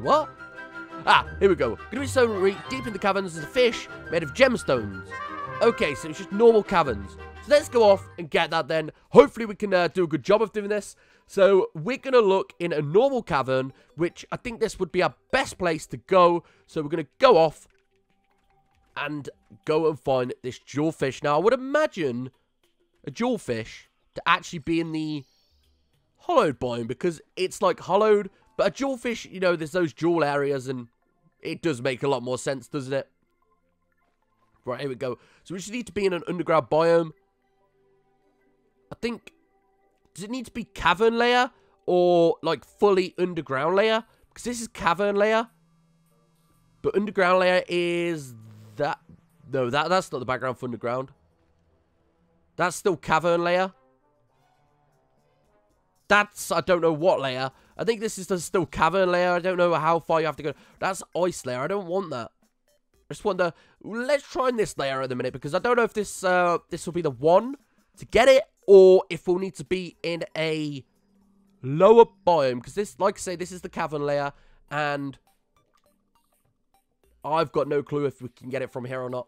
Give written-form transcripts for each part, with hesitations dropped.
Wait, what? Ah, here we go. Gonna be stone deep in the caverns is a fish made of gemstones. Okay, so it's just normal caverns. So let's go off and get that then. Hopefully we can do a good job of doing this. So we're going to look in a normal cavern, which I think this would be our best place to go. So we're going to go off and go and find this jewel fish. Now, I would imagine a jewel fish to actually be in the hollowed biome because it's like hollowed. But a jewel fish, you know, there's those jewel areas and it does make a lot more sense, doesn't it? Right, here we go. So we just need to be in an underground biome. I think... Does it need to be cavern layer or, like, fully underground layer? Because this is cavern layer. But underground layer is that... No, that's not the background for underground. That's still cavern layer. That's... I don't know what layer. I think this is still cavern layer. I don't know how far you have to go. That's ice layer. I don't want that. I just wonder... Let's try in this layer in a minute because I don't know if this, this will be the one to get it. Or if we'll need to be in a lower biome. Because this, like I say, this is the cavern layer. And I've got no clue if we can get it from here or not.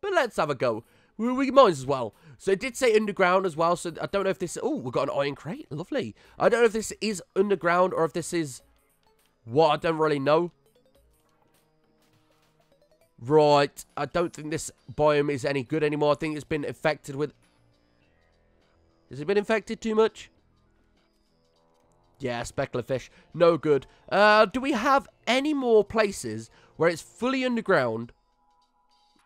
But let's have a go. We might as well. So it did say underground as well. So I don't know if this... Oh, we've got an iron crate. Lovely. I don't know if this is underground or if this is... What? I don't really know. Right. I don't think this biome is any good anymore. I think it's been affected with... Has it been infected too much? Yeah, speckler fish. No good. Do we have any more places where it's fully underground?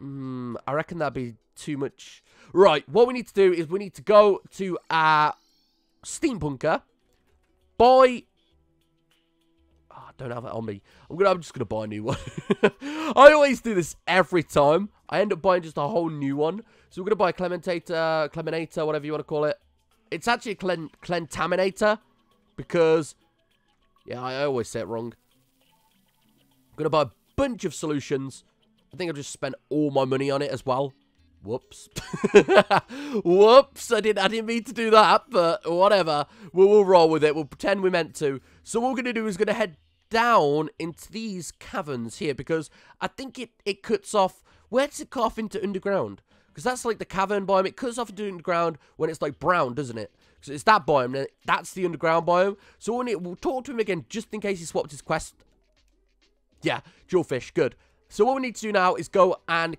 I reckon that'd be too much. Right, what we need to do is we need to go to our steam bunker. Buy... Oh, I don't have it on me. I'm just going to buy a new one. I always do this every time. I end up buying just a whole new one. So we're going to buy a Clentaminator, whatever you want to call it. It's actually a Clentaminator because, yeah, I always say it wrong. I'm going to buy a bunch of solutions. I think I've just spent all my money on it as well. Whoops. Whoops, I didn't mean to do that, but whatever. We'll roll with it. We'll pretend we meant to. So what we're going to do is going to head down into these caverns here because I think it cuts off. Where does it cut off into underground? Because that's like the cavern biome. It cuts off into underground when it's like brown, doesn't it? So it's that biome. Then that's the underground biome. So we'll talk to him again just in case he swapped his quest. Yeah, jewelfish. Good. So what we need to do now is go and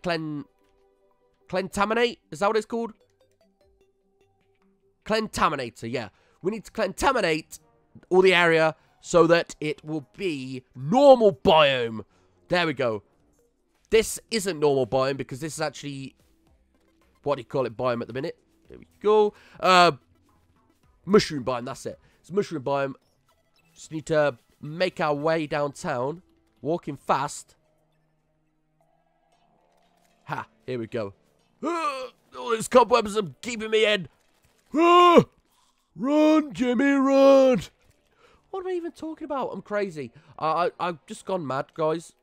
Clentaminate? Is that what it's called? Clentaminator, yeah. We need to Clentaminate all the area so that it will be normal biome. There we go. This isn't normal biome because this is actually... What do you call it? Biome at the minute. There we go. Mushroom biome. That's it. It's mushroom biome. Just need to make our way downtown. Walking fast. Ha. Here we go. All these cobwebs are keeping me in. Run, Jimmy, run. What am I even talking about? I'm crazy. I've just gone mad, guys.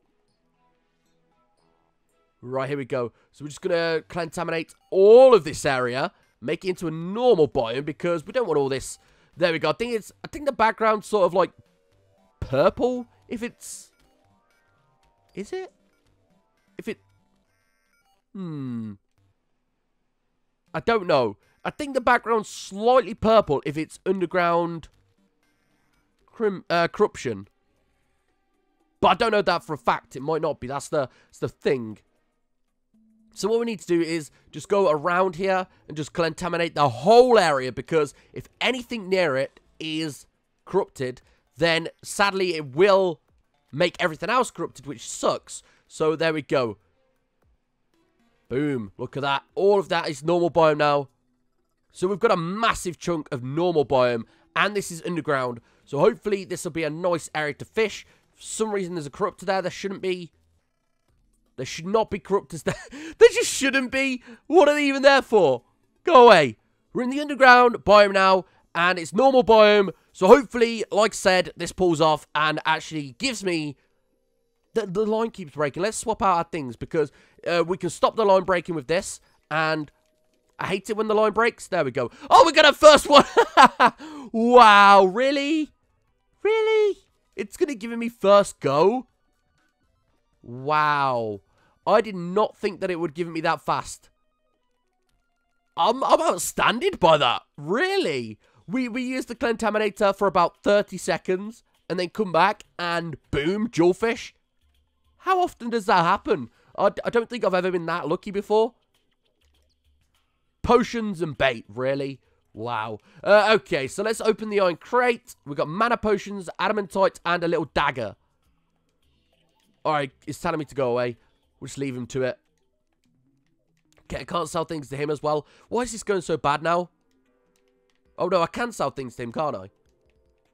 Right, here we go. So we're just going to contaminate all of this area. Make it into a normal biome because we don't want all this. There we go. I think the background's sort of like purple. If it's... Is it? If it... I don't know. I think the background's slightly purple if it's underground corruption. But I don't know that for a fact. It might not be. That's the thing. So what we need to do is just go around here and just contaminate the whole area because if anything near it is corrupted, then sadly it will make everything else corrupted, which sucks. So there we go. Boom. Look at that. All of that is normal biome now. So we've got a massive chunk of normal biome and this is underground. So hopefully this will be a nice area to fish. For some reason there's a corruptor there. There shouldn't be. There should not be corruptors there. There just shouldn't be. What are they even there for? Go away. We're in the underground biome now, and it's normal biome. So hopefully, like I said, this pulls off and actually gives me... The line keeps breaking. Let's swap out our things, because we can stop the line breaking with this, and I hate it when the line breaks. There we go. Oh, we got our first one. Wow, really? Really? It's gonna give me first go? Wow. I did not think that it would give me that fast. I'm outstanding by that. Really? We used the Clentaminator for about 30 seconds and then come back and boom, dual fish. How often does that happen? I don't think I've ever been that lucky before. Potions and bait, really? Wow. Okay, so let's open the iron crate. We've got mana potions, adamantite, and a little dagger. Alright, it's telling me to go away. We'll just leave him to it. Okay, I can't sell things to him as well. Why is this going so bad now? Oh no, I can sell things to him, can't I?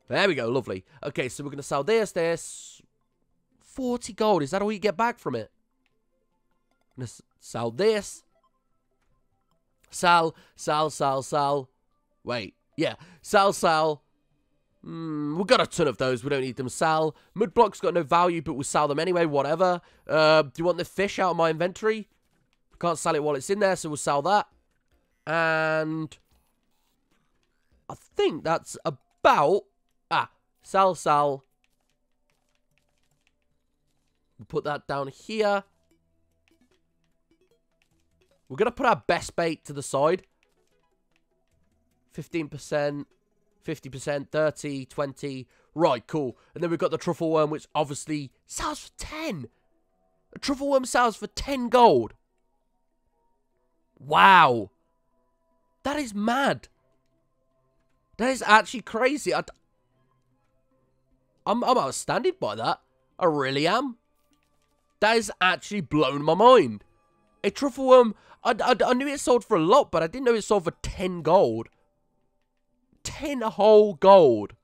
There we go, lovely. Okay, so we're going to sell this. 40 gold, is that all you get back from it? I'm going to sell this. Sell. Wait, yeah. Sell. We've got a ton of those. We don't need them. Sell. Mud blocks got no value, but we'll sell them anyway. Whatever. Do you want the fish out of my inventory? Can't sell it while it's in there, so we'll sell that. And I think that's about... Ah, sell. We'll put that down here. We're going to put our best bait to the side. 15%, 50%, 30, 20. Right, cool. And then we've got the truffle worm, which obviously sells for 10. A truffle worm sells for 10 gold. Wow. That is mad. That is actually crazy. I'm outstanding by that. I really am. That has actually blown my mind. A truffle worm, I knew it sold for a lot, but I didn't know it sold for 10 gold. 10 whole gold.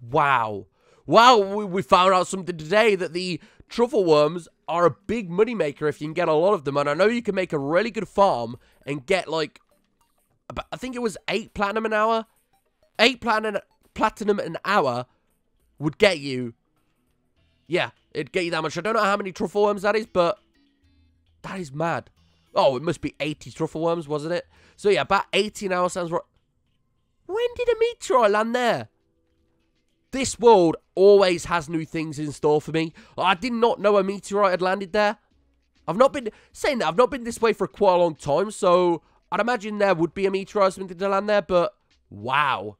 Wow. Wow, we found out something today, that the truffle worms are a big money maker if you can get a lot of them. And I know you can make a really good farm and get like, I think it was 8 platinum an hour. 8 platinum an hour would get you, yeah, it'd get you that much. I don't know how many truffle worms that is, but that is mad. Oh, it must be 80 truffle worms, wasn't it? So yeah, about 18 hours sounds right. When did a meteorite land there? This world always has new things in store for me. I did not know a meteorite had landed there. I've not been saying that. I've not been this way for quite a long time, so I'd imagine there would be a meteorite or something to land there, but wow.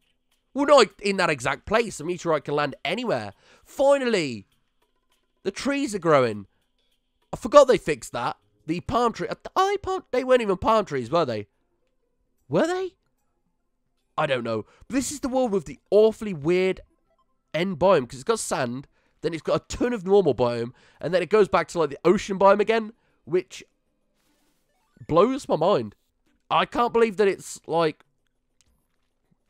Well, not in that exact place. A meteorite can land anywhere. Finally, the trees are growing. I forgot they fixed that. The palm tree. They weren't even palm trees, were they? Were they? I don't know. But this is the world with the awfully weird end biome, because it's got sand, then it's got a ton of normal biome, and then it goes back to like the ocean biome again, which blows my mind. I can't believe that it's like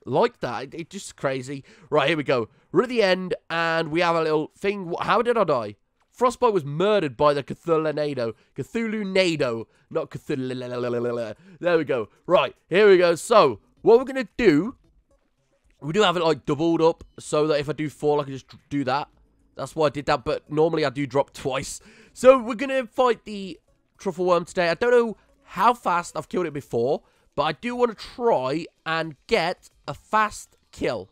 that. It's just crazy. Right, here we go. We're at the end, and we have a little thing. How did I die? Frostbite was murdered by the Cthulhu-nado. Cthulhu-nado. Not Cthulhu. There we go. Right, here we go. So, what we're going to do, we do have it like doubled up, so that if I do fall, I can just do that. That's why I did that, but normally I do drop twice. So, we're going to fight the truffle worm today. I don't know how fast I've killed it before, but I do want to try and get a fast kill,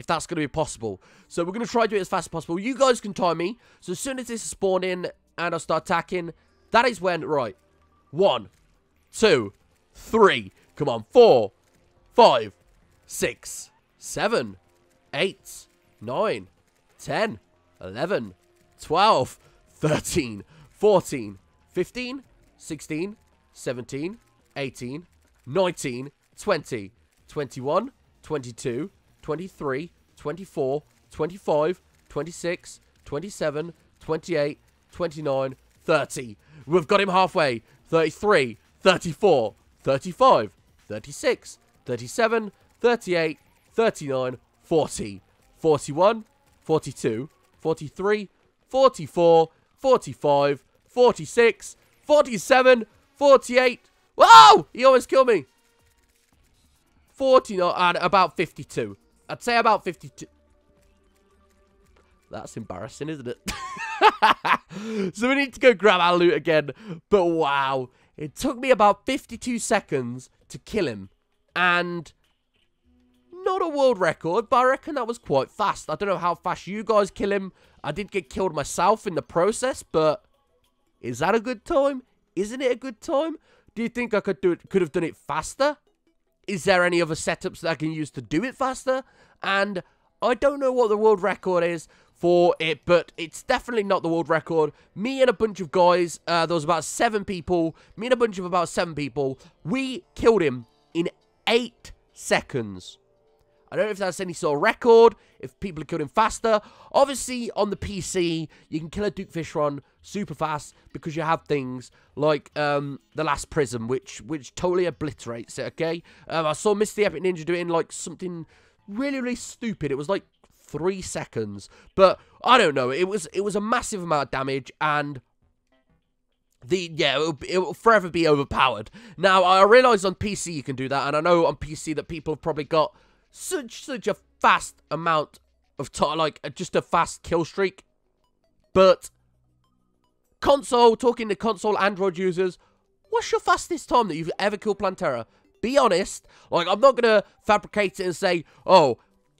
if that's going to be possible. So we're going to try to do it as fast as possible. You guys can time me. So as soon as this is spawning and I start attacking, that is when, right. 1, 2, 3. Come on. 4, 5, 6, 7, 8, 9, 10, 11, 12, 13, 14, 15, 16, 17, 18, 19, 20, 21, 22, 23, 24, 25, 26, 27, 28, 29, 30. We've got him halfway. 33, 34, 35, 36, 37, 38, 39, 40, 41, 42, 43, 44, 45, 46, 47, 48. Whoa! He almost killed me. 49, and about 52. I'd say about 52. That's embarrassing, isn't it? So we need to go grab our loot again. But wow. It took me about 52 seconds to kill him. And Not a world record, but I reckon that was quite fast. I don't know how fast you guys kill him. I did get killed myself in the process, but is that a good time? Isn't it a good time? Do you think I could have done it faster? Is there any other setups that I can use to do it faster? And I don't know what the world record is for it, but it's definitely not the world record. Me and a bunch of guys, there was about 7 people. Me and a bunch of about 7 people, we killed him in 8 seconds. I don't know if that's any sort of record, if people are killing faster. Obviously, on the PC, you can kill a Duke Fishron super fast because you have things like the Last Prism, which totally obliterates it, okay? I saw Mr. the Epic Ninja do it in, like, something really, really stupid. It was, like, 3 seconds. But, I don't know, it was a massive amount of damage, and it will forever be overpowered. Now, I realise on PC you can do that, and I know on PC that people have probably got such a fast amount of time, like, just a fast kill streak. But, console, talking to console Android users, what's your fastest time that you've ever killed Plantera? Be honest. Like, I'm not going to fabricate it and say, oh,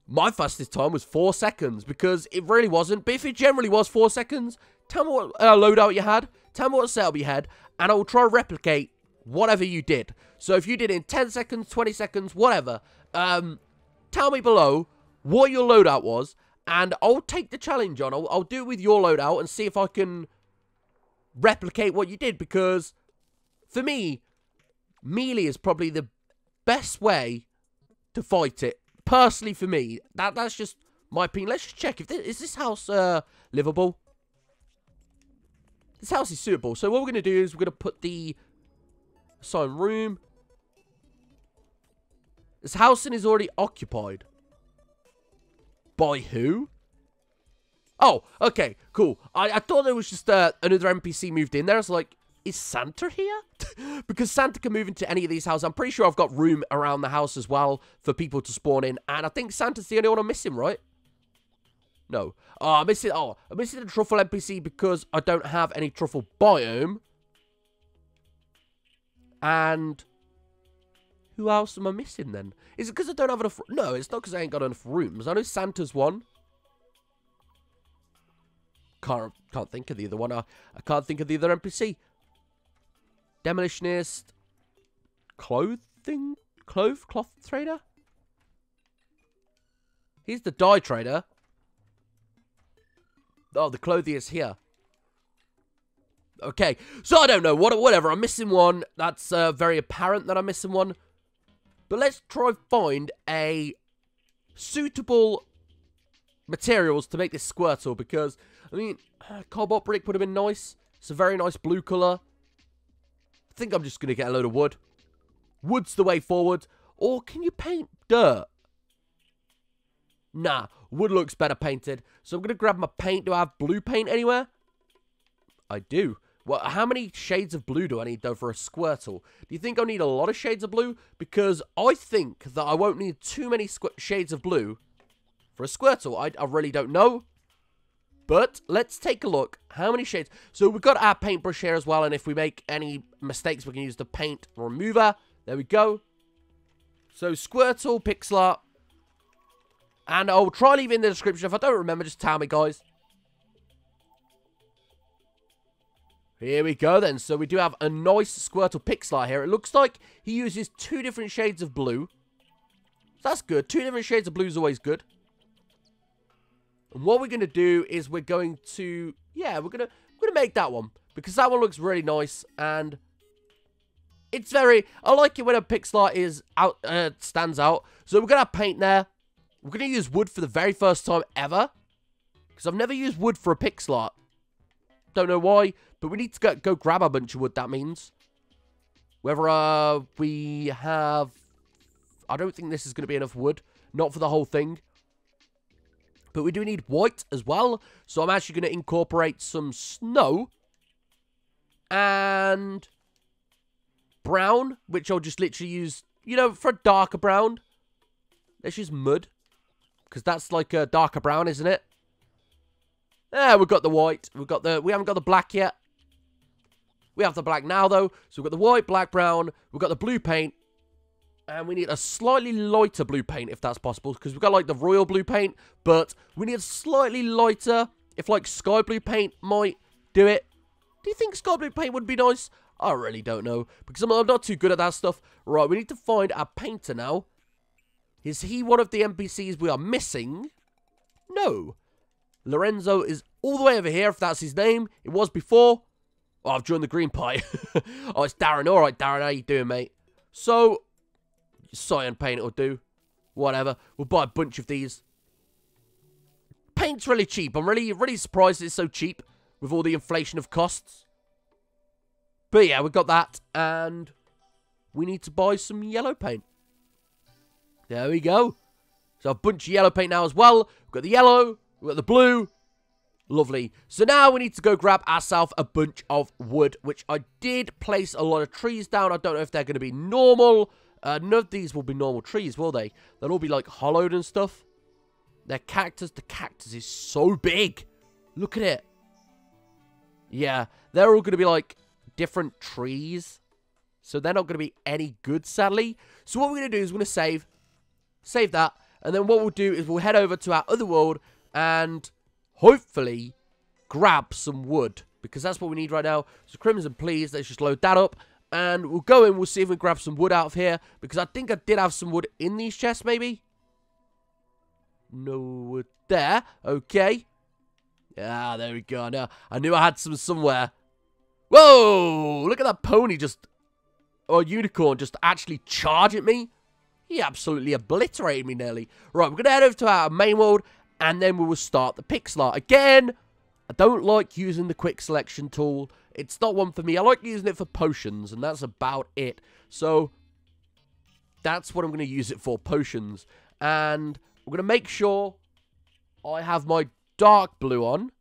my fastest time was 4 seconds, because it really wasn't. But if it generally was 4 seconds, tell me what loadout you had, tell me what setup you had, and I will try to replicate whatever you did. So, if you did it in 10 seconds, 20 seconds, whatever, tell me below what your loadout was, and I'll take the challenge on. I'll do it with your loadout and see if I can replicate what you did, because for me, melee is probably the best way to fight it. Personally, for me, that's just my opinion. Let's just check. Is this house livable? This house is suitable. So what we're going to do is we're going to put the assigned room. This house is already occupied. By who? Oh, okay, cool. I thought there was just another NPC moved in there. I was like, is Santa here? Because Santa can move into any of these houses. I'm pretty sure I've got room around the house as well for people to spawn in. And I think Santa's the only one I'm missing, right? No. Oh, I'm missing the truffle NPC because I don't have any truffle biome. And who else am I missing then? Is it because I don't have enough? No, it's not because I ain't got enough rooms. I know Santa's one. Can't think of the other one. I can't think of the other NPC. Demolitionist. Cloth trader? He's the dye trader. Oh, the clothier's here. Okay, so I don't know. Whatever, I'm missing one. That's very apparent that I'm missing one. But let's try find a suitable materials to make this Squirtle, because, I mean, cobalt brick would have been nice. It's a very nice blue colour. I think I'm just going to get a load of wood. Wood's the way forward. Or can you paint dirt? Nah, wood looks better painted. So I'm going to grab my paint. Do I have blue paint anywhere? I do. Well, how many shades of blue do I need, though, for a Squirtle? Do you think I'll need a lot of shades of blue? Because I think that I won't need too many shades of blue for a Squirtle. I really don't know. But let's take a look. How many shades? So we've got our paintbrush here as well. And if we make any mistakes, we can use the paint remover. There we go. So Squirtle, pixel art. And I'll try leaving in the description. If I don't remember, just tell me, guys. Here we go then, so we do have a nice Squirtle pixel art here. It looks like he uses 2 different shades of blue. That's good, 2 different shades of blue is always good. And what we're going to do is we're going to, yeah, we're going to make that one. Because that one looks really nice, and it's very, I like it when a pixel art is out, stands out. So we're going to have paint there. We're going to use wood for the very first time ever. Because I've never used wood for a pixel art. Don't know why. But we need to go grab a bunch of wood, that means. Whether we have, I don't think this is going to be enough wood. Not for the whole thing. But we do need white as well. So I'm actually going to incorporate some snow. And brown, which I'll just literally use, you know, for a darker brown. Let's use mud. Because that's like a darker brown, isn't it? Yeah, we've got the white. We haven't got the black yet. We have the black now, though. So we've got the white, black, brown. We've got the blue paint. And we need a slightly lighter blue paint, if that's possible, because we've got, like, the royal blue paint, but we need slightly lighter, if, like, sky blue paint might do it. Do you think sky blue paint would be nice? I really don't know, because I'm not too good at that stuff. Right, we need to find our painter now. Is he one of the NPCs we are missing? No. Lorenzo is all the way over here, if that's his name. It was before. Oh, I've joined the green pie. Oh, it's Darren. All right, Darren, how you doing, mate? So... cyan paint will do. Whatever. We'll buy a bunch of these. Paint's really cheap. I'm really surprised it's so cheap with all the inflation of costs. But yeah, we got that. And we need to buy some yellow paint. There we go. So a bunch of yellow paint now as well. We've got the yellow. We've got the blue. Lovely. So now we need to go grab ourselves a bunch of wood, which I did place a lot of trees down. I don't know if they're going to be normal. None of these will be normal trees, will they? They'll all be, like, hollowed and stuff. They're cactus. The cactus is so big. Look at it. Yeah, they're all going to be, like, different trees. So they're not going to be any good, sadly. So what we're going to do is we're going to save. Save that. And then what we'll do is we'll head over to our other world and hopefully grab some wood. Because that's what we need right now. So Crimson, please, let's just load that up. And we'll go in, we'll see if we can grab some wood out of here. Because I think I did have some wood in these chests, maybe? No wood there. Okay. Ah, there we go. No, I knew I had some somewhere. Whoa! Look at that pony just... or unicorn just actually charge at me. He absolutely obliterated me nearly. Right, we're going to head over to our main world. And then we will start the pick slot. Again, I don't like using the quick selection tool. It's not one for me. I like using it for potions, and that's about it. So, that's what I'm going to use it for, potions. And I'm going to make sure I have my dark blue on.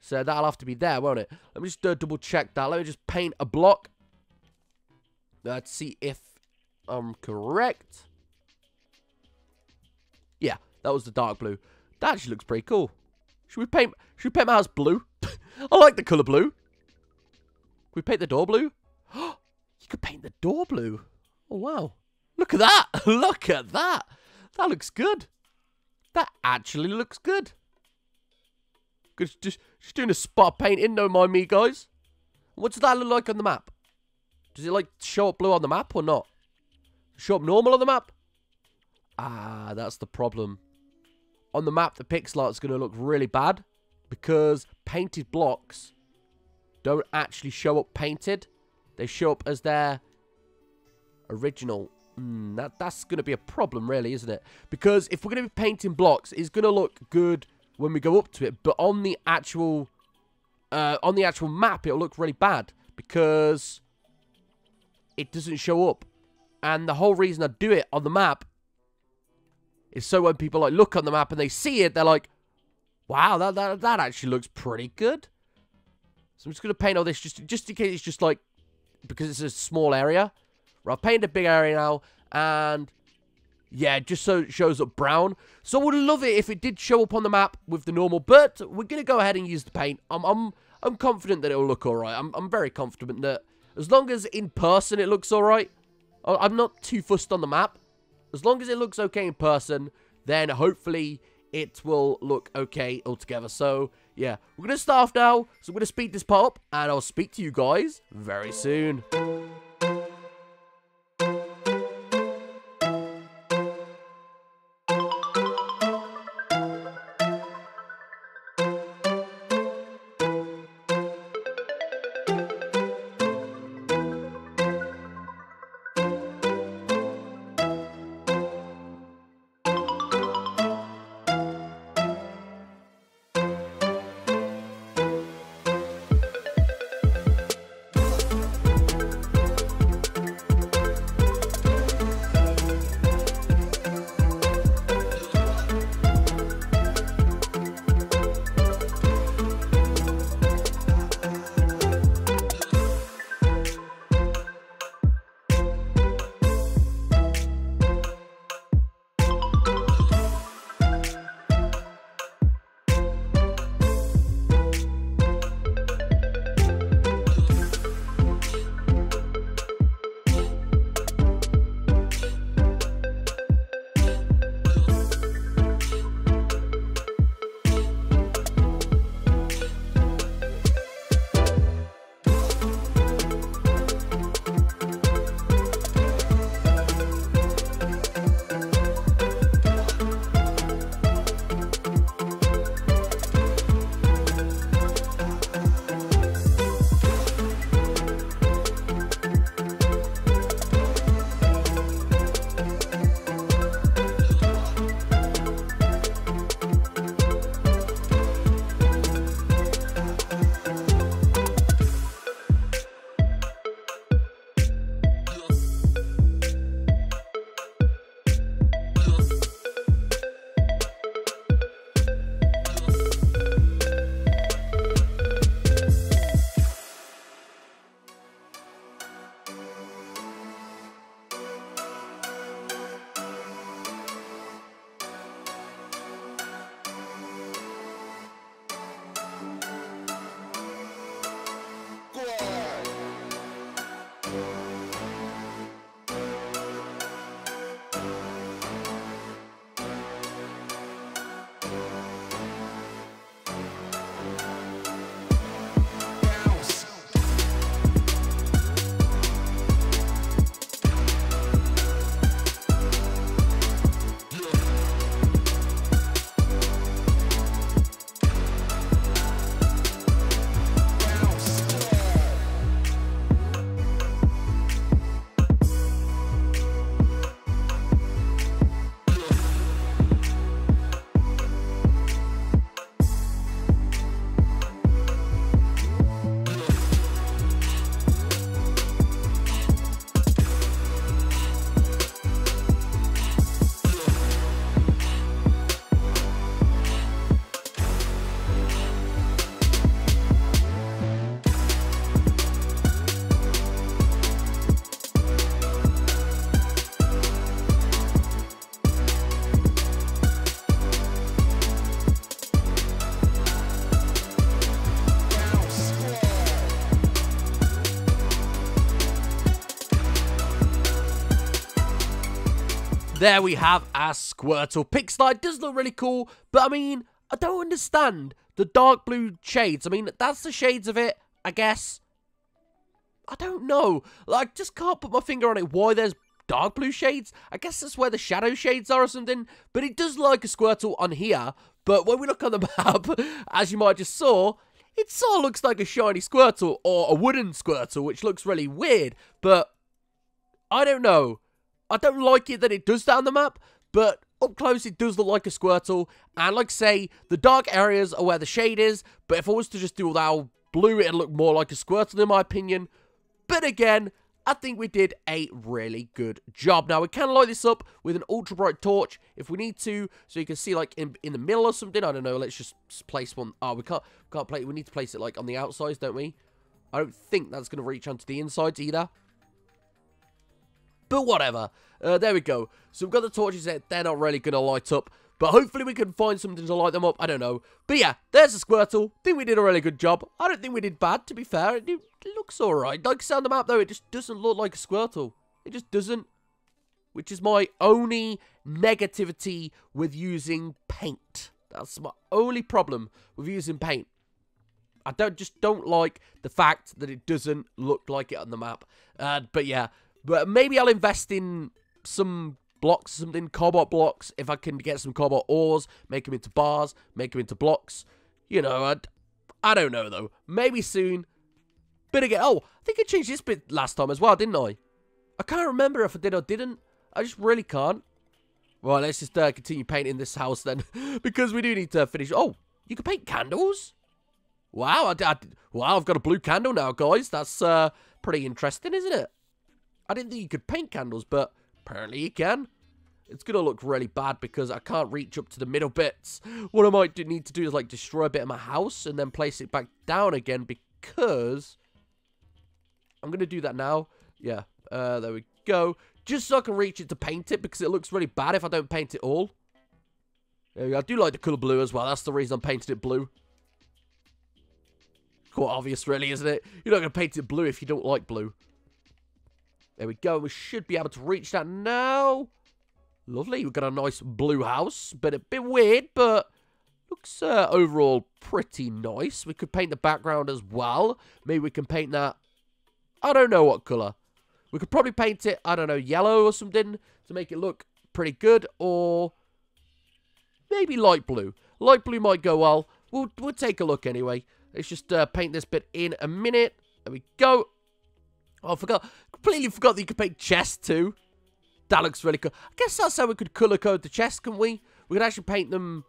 So, that'll have to be there, won't it? Let me just double check that. Let me just paint a block. Let's see if I'm correct. Yeah, that was the dark blue. That actually looks pretty cool. Should we paint my house blue? I like the colour blue. Can we paint the door blue? Oh, you could paint the door blue. Oh, wow. Look at that. Look at that. That looks good. That actually looks good. Just doing a spot painting, don't mind me, guys. What does that look like on the map? Does it, like, show up blue on the map or not? Show up normal on the map? Ah, that's the problem. On the map, the pixel art's going to look really bad because painted blocks... don't actually show up painted. They show up as their original. That's going to be a problem, really, isn't it? Because if we're going to be painting blocks, it's going to look good when we go up to it. But on the actual map, it'll look really bad. Because it doesn't show up. And the whole reason I do it on the map is so when people, like, look on the map and they see it, they're like, wow, that actually looks pretty good. So I'm just going to paint all this just in case it's just like, because it's a small area. Right, I've painted a big area now, and yeah, just so it shows up brown. So I would love it if it did show up on the map with the normal, but we're going to go ahead and use the paint. I'm confident that it will look all right. I'm very confident that as long as in person it looks all right, I'm not too fussed on the map. As long as it looks okay in person, then hopefully it will look okay altogether. So... yeah, we're going to start off now, so we're going to speed this part up, and I'll speak to you guys very soon. there we have our Squirtle. Pixlite does look really cool, but I mean, I don't understand the dark blue shades. I mean, that's the shades of it, I guess. I don't know. Like, just can't put my finger on it why there's dark blue shades. I guess that's where the shadow shades are or something. But it does like a Squirtle on here. But when we look on the map, as you might just saw, it sort of looks like a shiny Squirtle or a wooden Squirtle, which looks really weird. But I don't know. I don't like it that it does that on the map, but up close it does look like a Squirtle. And like I say, the dark areas are where the shade is. But if I was to just do all that blue, it'd look more like a Squirtle in my opinion. But again, I think we did a really good job. Now, we can light this up with an ultra bright torch if we need to, so you can see, like, in the middle or something. I don't know. Let's just place one. Oh, we can't place it. We need to place it, like, on the outsides, don't we? I don't think that's going to reach onto the insides either. But whatever. There we go. So we've got the torches there. They're not really going to light up, but hopefully we can find something to light them up. I don't know. But yeah, there's the Squirtle. I think we did a really good job. I don't think we did bad, to be fair. It looks alright. Like, sound the map, though, it just doesn't look like a Squirtle. It just doesn't. Which is my only negativity with using paint. That's my only problem with using paint. I just don't like the fact that it doesn't look like it on the map. But yeah, but maybe I'll invest in some blocks or something, cobalt blocks, if I can get some cobalt ores, make them into bars, make them into blocks, you know, I don't know though, maybe soon, but again, oh, I think I changed this bit last time as well, didn't I? I can't remember if I did or didn't, I just really can't. Right, let's just continue painting this house then, because we do need to finish. Oh, you can paint candles? Wow, wow, I've got a blue candle now, guys, that's pretty interesting, isn't it? I didn't think you could paint candles, but apparently you can. It's going to look really bad because I can't reach up to the middle bits. What I might need to do is, like, destroy a bit of my house and then place it back down again because I'm going to do that now. Yeah, there we go. Just so I can reach it to paint it because it looks really bad if I don't paint it all. There we go. I do like the colour blue as well. That's the reason I painted it blue. Quite obvious, really, isn't it? You're not going to paint it blue if you don't like blue. There we go. We should be able to reach that now. Lovely. We've got a nice blue house. But a bit weird, but looks overall pretty nice. We could paint the background as well. Maybe we can paint that. I don't know what colour. We could probably paint it, I don't know, yellow or something to make it look pretty good. Or maybe light blue. Light blue might go well. We'll take a look anyway. Let's just paint this bit in a minute. There we go. Oh, I completely forgot that you could paint chests too. That looks really cool. I guess that's how we could colour code the chests, can we? We could actually paint them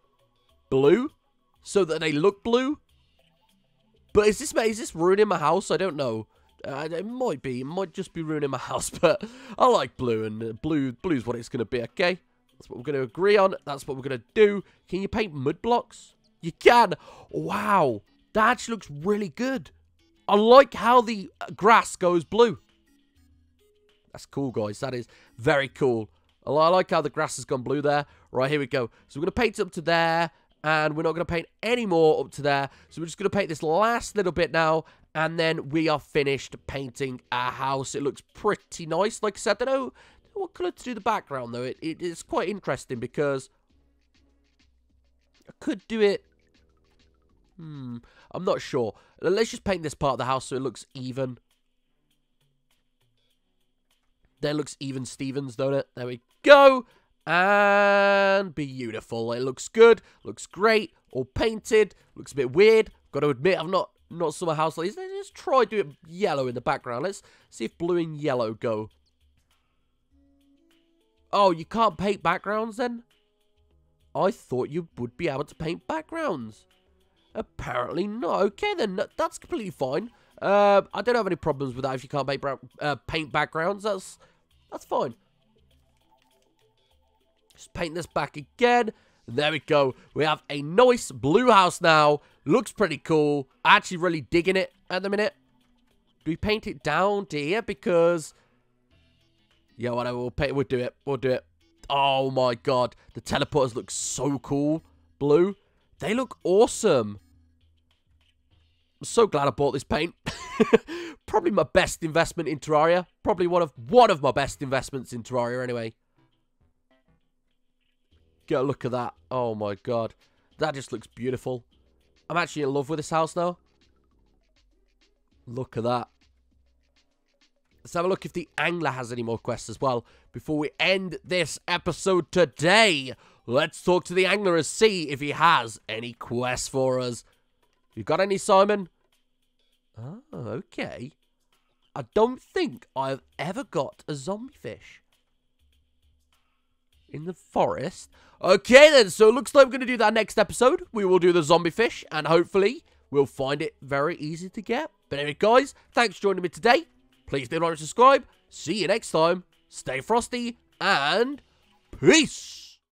blue so that they look blue. But is this ruining my house? I don't know. It might be. It might just be ruining my house, but I like blue, and blue's what it's going to be, okay? That's what we're going to agree on. That's what we're going to do. Can you paint mud blocks? You can. Wow. That actually looks really good. I like how the grass goes blue. That's cool, guys. That is very cool. I like how the grass has gone blue there. Right, here we go. So we're going to paint up to there, and we're not going to paint any more up to there. So we're just going to paint this last little bit now, and then we are finished painting our house. It looks pretty nice. Like I said, I don't know what colour to do the background, though. It's quite interesting because I could do it. I'm not sure. Let's just paint this part of the house so it looks even. That looks even Stevens, don't it? There we go. And beautiful. It looks good. Looks great. All painted. Looks a bit weird. Got to admit, I've not seen a house like this. Let's try doing yellow in the background. Let's see if blue and yellow go. Oh, you can't paint backgrounds then? I thought you would be able to paint backgrounds. Apparently not. Okay, then that's completely fine. I don't have any problems with that. If you can't paint backgrounds, that's fine. Just paint this back again. There we go. We have a nice blue house now. Looks pretty cool. Actually, really digging it at the minute. Do we paint it down to here? Because yeah, whatever. We'll do it. We'll do it. Oh my god, the teleporters look so cool. Blue. They look awesome. I'm so glad I bought this paint. Probably my best investment in Terraria. Probably one of my best investments in Terraria anyway. Get a look at that. Oh my god. That just looks beautiful. I'm actually in love with this house now. Look at that. Let's have a look if the angler has any more quests as well. Before we end this episode today, let's talk to the angler and see if he has any quests for us. You got any, Simon? Oh, okay. I don't think I've ever got a zombie fish. In the forest. Okay then, so it looks like we're going to do that next episode. We will do the zombie fish, and hopefully we'll find it very easy to get. But anyway, guys, thanks for joining me today. Please do like and subscribe. See you next time. Stay frosty, and peace!